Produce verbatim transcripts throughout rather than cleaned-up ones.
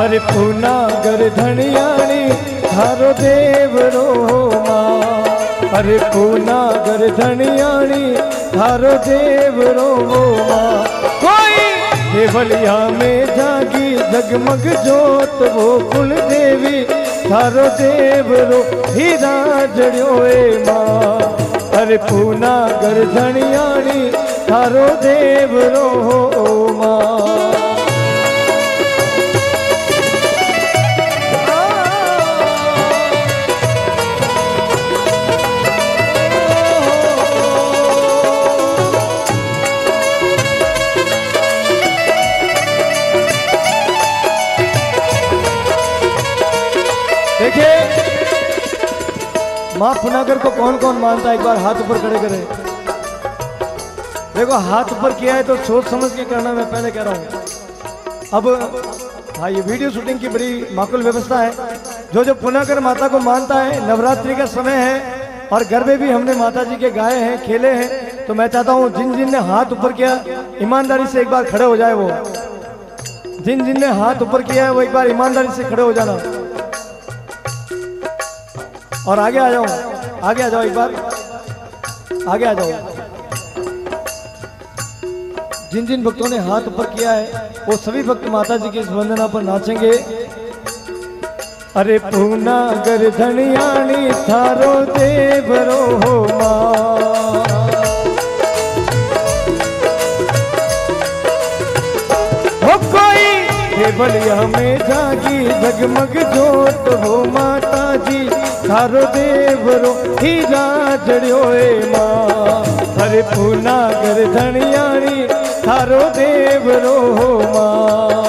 अरे पूनागर धनियाणी थारो देवरो माँ, अरे पूनागर धनियाणी थारो देवरो माँ। कोई देवलिया में जागी जगमग जोत वो कुल देवी थारो देवरो हीरा जड़ो ए माँ। अरे पूनागर धनियाणी थारो देवरो माँ। माँ पुनागर को कौन कौन मानता है, एक बार हाथ ऊपर खड़े करें। देखो हाथ ऊपर किया है तो सोच समझ के करना, मैं पहले कह रहा हूँ। अब हाँ, ये वीडियो शूटिंग की बड़ी माकूल व्यवस्था है। जो जो पुनागर माता को मानता है, नवरात्रि का समय है और गरबे भी हमने माता जी के गाए हैं, खेले हैं, तो मैं चाहता हूँ जिन जिन ने हाथ ऊपर किया ईमानदारी से एक बार खड़े हो जाए। वो जिन जिन ने हाथ ऊपर किया है वो एक बार ईमानदारी से खड़े हो जाना और आगे आ जाओ, आगे आ जाओ, एक बार आगे आ जाओ। जिन जिन भक्तों ने हाथ ऊपर किया है वो सभी भक्त माता जी की इस वंदना पर नाचेंगे। अरे पूनागर धनियाणी थारो देवरो हो माँ। हो कोई देवलिया में जागी जगमग जोत हो माता जी थारो देवरो हीरा जड़ो ए माँ। अरे पूनागर धनियाणी थारो देवरो हो माँ।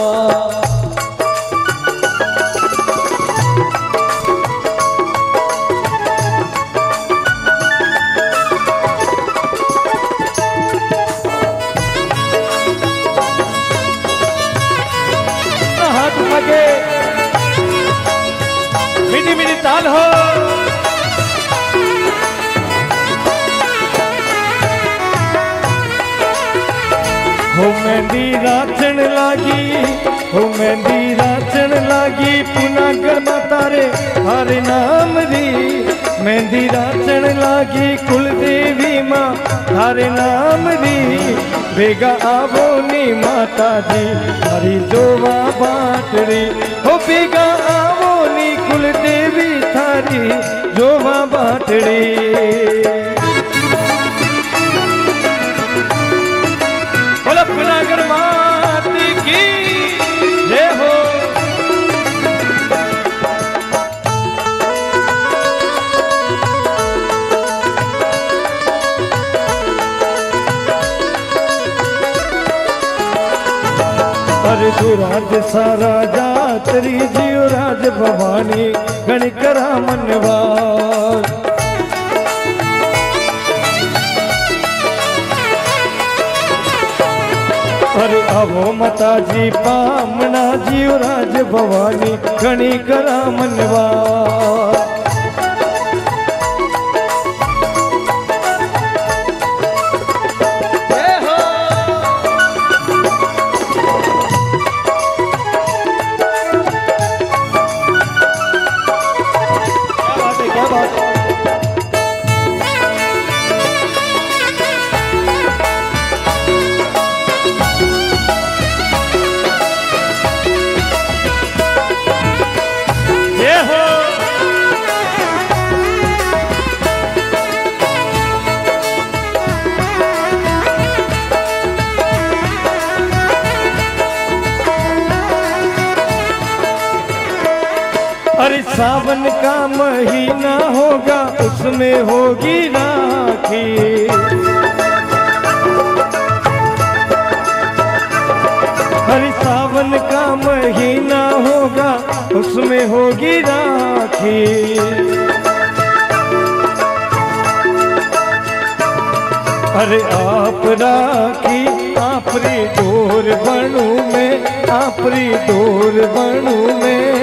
ताल हो हो मेहंदी राचन लागी, हो मेहंदी राचन लागी पुनागर माता रे हरे नाम री। मेहंदी राचन लागी कुल देवी माँ हरे नाम री। बेगा आवो नी माता जी हरी जोवा बाट री। हो बेगा आवो नी कुल देवी थारी जोवा बाट री। पुनागर माँ की जय हो। अरे दुराज सारा जातरी जियो राज भवानी गण करा मनवा। अरे आवो माता जी पामना जियो राज भवानी घणी करा मनवा। अरे सावन का महीना होगा उसमें होगी राखी। अरे सावन का महीना होगा उसमें होगी राखी। अरे आप राखी आपरी डोर बनू में, आपरी डोर बनू में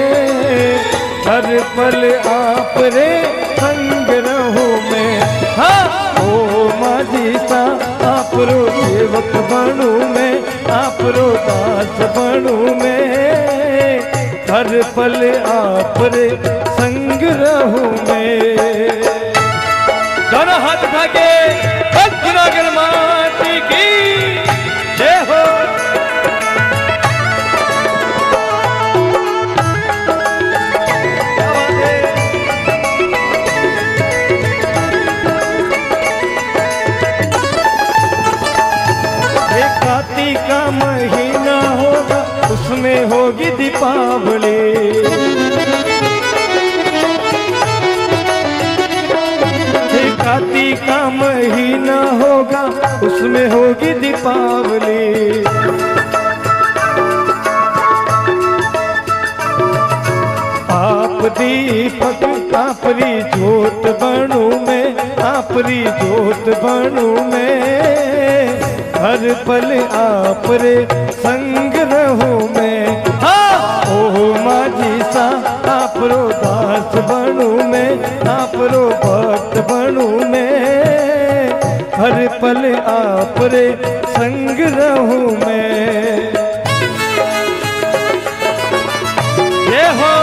हर पल आप रे संग में दोनों हाथ उठा के पुनाघर माँ की जय हो। कार्तिक का महीना होगा उसमें होगी दीपावली। कार्तिक का महीना होगा उसमें होगी दीपावली। आप दीपक आपरी जोत बनू में, आपरी जोत बनू में, हर पल आपरे संग रहूं में। हाँ ओह माँ जी सा आपरो दास बनू में, आपरो भक्त बनू में, हर पल आपरे संग रहूं मैं। ये हो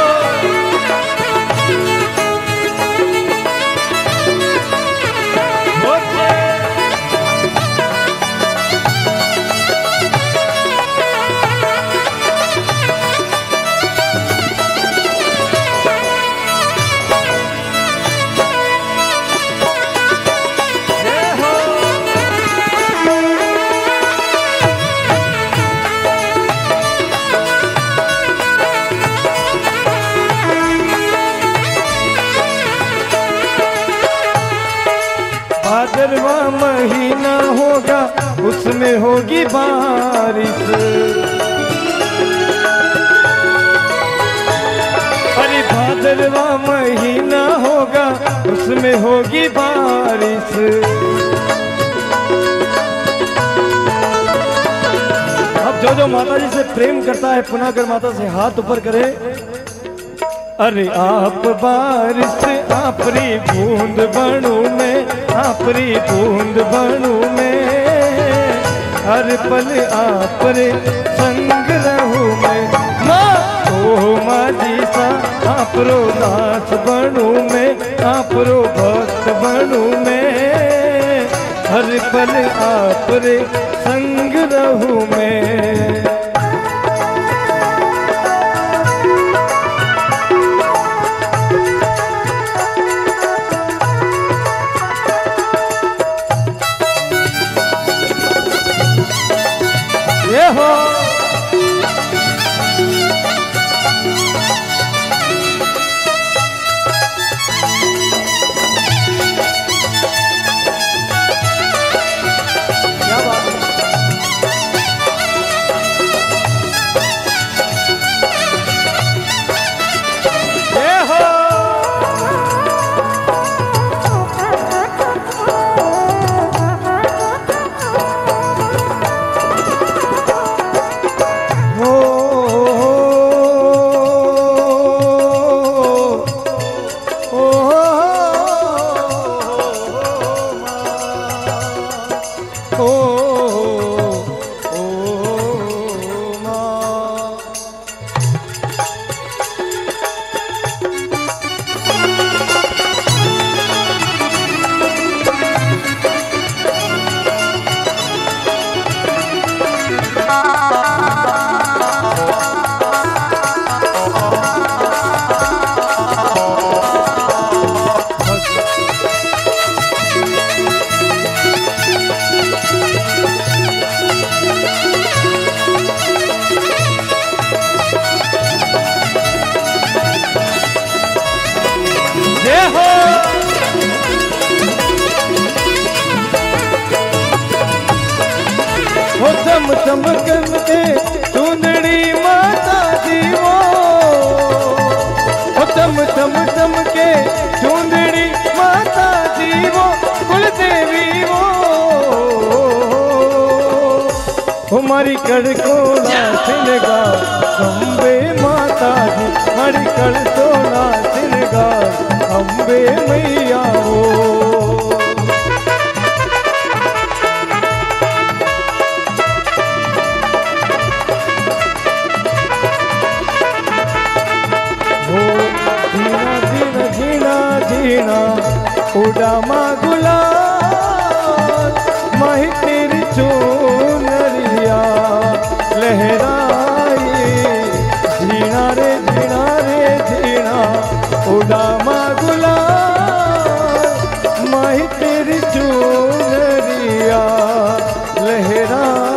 भादरवा महीना होगा उसमें होगी बारिश। अरे भादरवा महीना होगा उसमें होगी बारिश। अब जो जो माता जी से प्रेम करता है पुनाघर माता से हाथ ऊपर करे। अरे आप बारिश आपरी बूंद बनू में, आपरी बूंद बनू में, हर पल आपरे संग रहूं मैं। माँ ओ माँ जी सा आपरो दास बनू में, आपरो भक्त बनू में, हर पल आपरे संग रहूं मैं। चमक के चुंदड़ी माता जी वो चम चम चमके चुंदड़ी माता जी वो कुलदेवी वो हमारी कड़कोना सिनगा अम्बे माता जी, हमारी कड़कोना सिनगा अम्बे मैया वो। वीणा उड़ा मागुला महितिर चूनरिया लहराई जीणा रे जीणा रे जीणा उड़ा मागुला महितिर चूनरिया लहराई।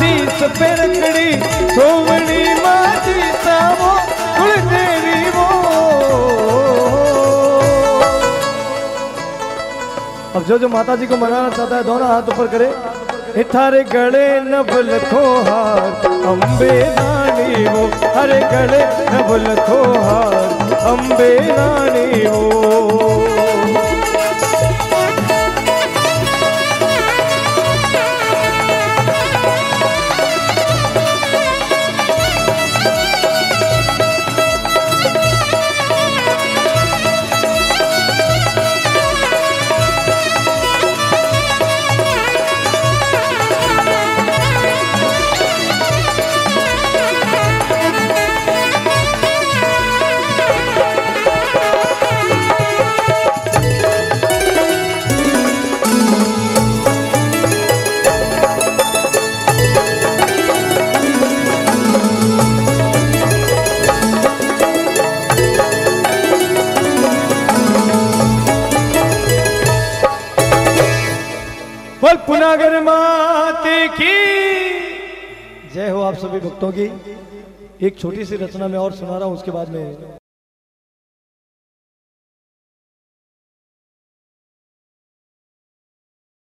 शीश पे रखड़ी सोवणी माजी सावो कुलदेवी वो। अब जो जो माता जी को मनाना चाहता है दोनों हाथ ऊपर करे। इथारे गले नवल खोहार अम्बे रानी वो, हरे गले नवल खोहार अम्बे रानी वो। पुनागर माँ की जय हो। आप सभी भक्तों की एक छोटी सी रचना में और सुना रहा हूं, उसके बाद में